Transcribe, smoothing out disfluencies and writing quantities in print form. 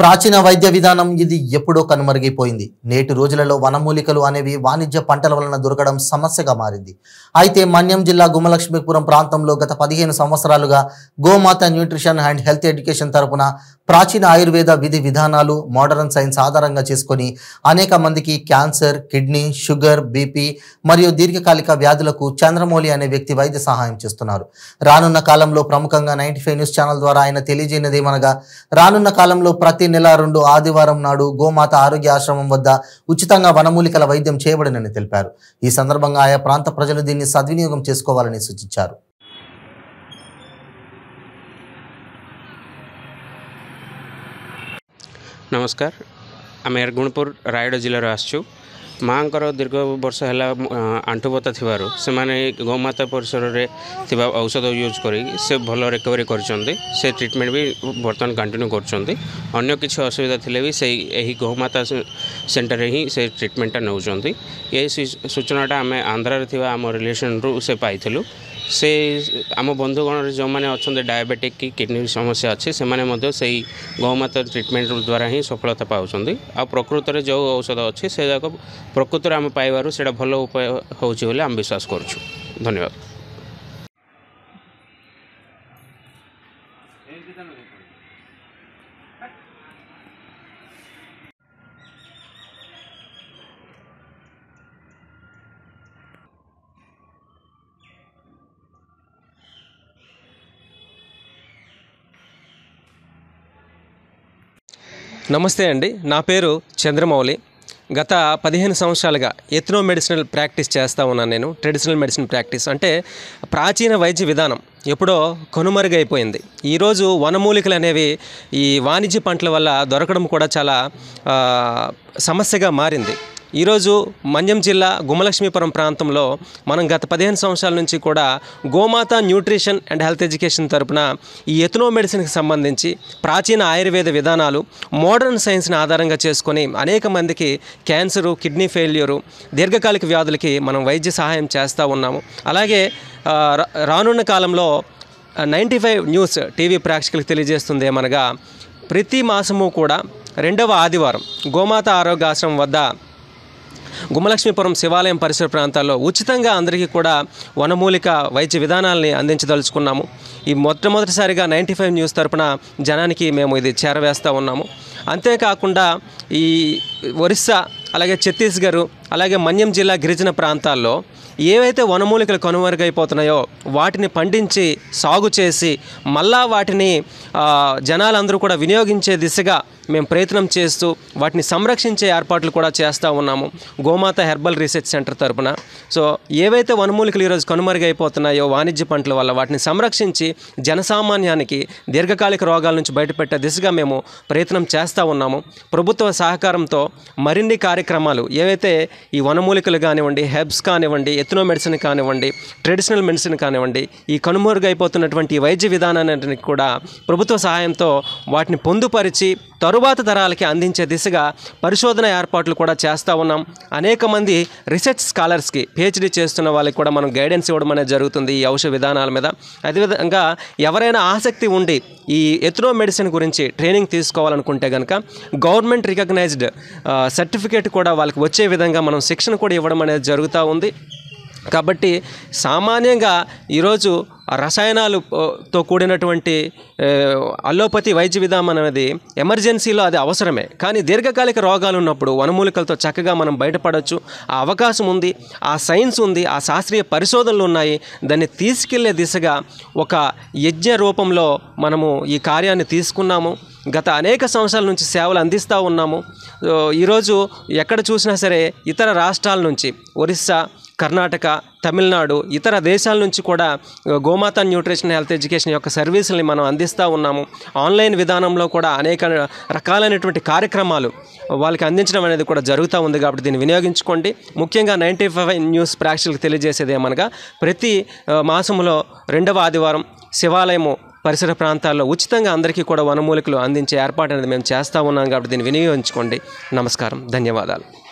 ప్రాచీన వైద్య విధానం ఇది ఎప్పుడో కనుమరుగైపోయింది। నేటి రోజులలో వనమూలికలు అనేవి వాణిజ్య పంటల వలన దొరకడం సమస్యగా మారింది। అయితే మన్యం జిల్లా గుమలక్ష్మీపురం ప్రాంతంలో గత 15 సంవత్సరాలుగా గోమాత న్యూట్రిషన్ అండ్ హెల్త్ ఎడ్యుకేషన్ తరపున ప్రాచీన ఆయుర్వేద విధి విధానాలు మోడర్న్ సైన్స్ ఆధారంగా చేసుకొని అనేక మందికి క్యాన్సర్, కిడ్నీ, షుగర్, బీపీ మరియు దీర్ఘకాలిక వ్యాధులకు చంద్రమౌళి అనే వ్యక్తి వైద్య సహాయం చేస్తున్నారు। రానున్న కాలంలో ప్రముఖంగా 95 న్యూస్ ఛానల్ ద్వారా ఆయన తెలియజేయనదేమనగా రానున్న కాలంలో ప్రతి నెల 2 ఆదివారం నాడు గోమాత ఆరోగ్య ఆశ్రమం వద్ద ఉచితంగా వనమూలికల వైద్యం చేయబడనని తెలిపారు। ఈ సందర్భంగా ఆయా ప్రాంత ప్రజలు దీన్ని సద్వినియోగం చేసుకోవాలని సూచించారు। नमस्कार आम गुणपुर रायगढ़ जिलार आसचु माँ को दीर्घ वर्ष है आंठु बता थी गौमाता परिसर औषध यूज कर भल रिकवरी से ट्रीटमेंट भी बर्तमान कंटिन्यू करन्य किसी असुविधा थी भी से गौमाता सेंटर ही से ट्रीटमेंटा नौ सूचनाटा आम आंध्रार थी आम रिलेसन रू से पाइलु से आम बंधुगण जो मैंने अच्छा डायबेटिक की किडनी समस्या अच्छे से गौमाता ट्रीटमेंट द्वारा ही सफलता पाँच आ प्रकृत में जो औषध अच्छे से जाक प्रकृत में आम पाइबार से भल उपाय होम विश्वास करुँ। धन्यवाद। నమస్తే అండి, నా పేరు చంద్రమౌళి। గత 15 సంవత్సరాలుగా ఎథ్నోమెడిసినల్ ప్రాక్టీస్ చేస్తా ఉన్నాను। నేను ట్రెడిషనల్ మెడిసిన్ ప్రాక్టీస్ అంటే ప్రాచీన వైద్య విధానం ఎప్పుడో కనుమరుగైపోయింది। ఈరోజు వనమూలికలు అనేవి ఈ వాణిజ్య పంటల వల్ల దొరకడం కూడా చాలా సమస్యగా మారింది। ఈరోజు మన్యం జిల్లా గుమలక్ష్మీపురం ప్రాంతంలో మనం గత 15 సంవత్సరాల నుంచి కూడా గోమాత న్యూట్రిషన్ అండ్ హెల్త్ ఎడ్యుకేషన్ తరపున ఈ ఎథ్నోమెడిసిన్కి సంబంధించి ప్రాచీన ఆయుర్వేద విధానాలు మోడర్న్ సైన్స్ని ఆధారంగా చేసుకొని అనేక మందికి క్యాన్సరు, కిడ్నీ ఫెయిల్యూరు, దీర్ఘకాలిక వ్యాధులకి మనం వైద్య సహాయం చేస్తూ ఉన్నాము। అలాగే రానున్న కాలంలో 95 న్యూస్ టీవీ ప్రేక్షకులకు తెలియజేస్తుంది ఏమనగా ప్రతి మాసము కూడా 2వ ఆదివారం గోమాత ఆరోగ్యాశ్రమం వద్ద గుమలక్ష్మీపురం శివాలయం పరిసర ప్రాంతాల్లో ఉచితంగా అందరికీ కూడా వనమూలిక వైద్య విధానాలని అందించదలుచుకున్నాము। ఈ మొట్టమొదటిసారిగా 95 న్యూస్ తరపున జనానికి మేము ఇది చేరవేస్తూ ఉన్నాము। అంతేకాకుండా ఈ ఒరిస్సా, అలాగే ఛత్తీస్గఢ్, అలాగే మన్యం జిల్లా గిరిజన ప్రాంతాల్లో ఏవైతే వనమూలికలు కనుమరుగైపోతున్నాయో వాటిని పండించి సాగు చేసి మళ్ళా వాటిని జనాలందరూ కూడా వినియోగించే దిశగా మేము ప్రయత్నం చేస్తూ వాటిని సంరక్షించే ఏర్పాట్లు కూడా చేస్తూ ఉన్నాము గోమాత హెర్బల్ రీసెర్చ్ సెంటర్ తరపున। సో ఏవైతే వనమూలికలు ఈరోజు కనుమరుగైపోతున్నాయో వాణిజ్య పంటల వల్ల వాటిని సంరక్షించి జనసామాన్యానికి దీర్ఘకాలిక రోగాల నుంచి బయటపెట్టే దిశగా మేము ప్రయత్నం చేస్తూ ఉన్నాము। ప్రభుత్వ సహకారంతో మరిన్ని కార్యక్రమాలు ఏవైతే ఈ వనమూలికలు కానివ్వండి, హెర్బ్స్ కానివ్వండి, ఎథ్నో మెడిసిన్ కానివ్వండి, ట్రెడిషనల్ మెడిసిన్ కానివ్వండి, ఈ కనుమరుగైపోతున్నటువంటి వైద్య విధానాన్ని కూడా ప్రభుత్వ సహాయంతో వాటిని పొందుపరిచి తరువాత తరాలకి అందించే దిశగా పరిశోధన ఏర్పాట్లు కూడా చేస్తూ ఉన్నాం। అనేక మంది రీసెర్చ్ స్కాలర్స్కి PhD చేస్తున్న వాళ్ళకి కూడా మనం గైడెన్స్ ఇవ్వడం అనేది జరుగుతుంది ఈ ఔషధ విధానాల మీద। అదేవిధంగా ఎవరైనా ఆసక్తి ఉండి ఈ ఎథ్నో మెడిసిన్ గురించి ట్రైనింగ్ తీసుకోవాలనుకుంటే కనుక గవర్నమెంట్ రికగ్నైజ్డ్ సర్టిఫికేట్ కూడా వాళ్ళకి వచ్చే విధంగా మనం శిక్షణ కూడా ఇవ్వడం అనేది జరుగుతూ ఉంది। కాబట్టి సామాన్యంగా ఈరోజు రసాయనాలతో కూడినటువంటి అలోపతి వైద్య విధానం అనేది ఎమర్జెన్సీలో అది అవసరమే, కానీ దీర్ఘకాలిక రోగాలు ఉన్నప్పుడు వనమూలికలతో చక్కగా మనం బయటపడవచ్చు। ఆ అవకాశం ఉంది, ఆ సైన్స్ ఉంది, ఆ శాస్త్రీయ పరిశోధనలు ఉన్నాయి। దాన్ని తీసుకెళ్లే దిశగా ఒక యజ్ఞ రూపంలో మనము ఈ కార్యాన్ని తీసుకున్నాము। గత అనేక సంవత్సరాల నుంచి సేవలు అందిస్తూ ఉన్నాము। ఈరోజు ఎక్కడ చూసినా సరే ఇతర రాష్ట్రాల నుంచి ఒరిస్సా, కర్ణాటక, తమిళనాడు, ఇతర దేశాల నుంచి కూడా గోమాత న్యూట్రిషన్ హెల్త్ ఎడ్యుకేషన్ యొక్క సర్వీసుల్ని మనం అందిస్తూ ఉన్నాము। ఆన్లైన్ విధానంలో కూడా అనేక రకాలైనటువంటి కార్యక్రమాలు వాళ్ళకి అందించడం అనేది కూడా జరుగుతూ ఉంది। కాబట్టి దీన్ని వినియోగించుకోండి। ముఖ్యంగా 95 న్యూస్ ప్రేక్షకులకు తెలియజేసేది ఏమనగా ప్రతి మాసంలో 2వ ఆదివారం శివాలయము పరిసర ప్రాంతాల్లో ఉచితంగా అందరికీ కూడా వనమూలికలు అందించే ఏర్పాటు అనేది మేము చేస్తూ ఉన్నాం। కాబట్టి దీన్ని వినియోగించుకోండి। నమస్కారం, ధన్యవాదాలు।